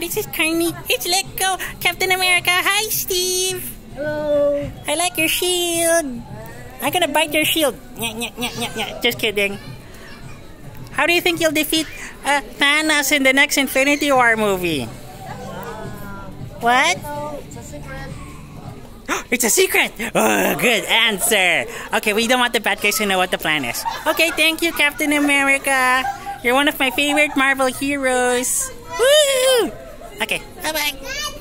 this is Carney. It's Lego, Captain America. Hi, Steve. Hello. I like your shield. I'm gonna bite your shield. Just kidding. How do you think you'll defeat Thanos in the next Infinity War movie? What? It's a secret. It's a secret! Oh, good answer. Okay, we don't want the bad guys to know what the plan is. Okay, thank you, Captain America. You're one of my favorite Marvel heroes. Woo! Okay, bye-bye.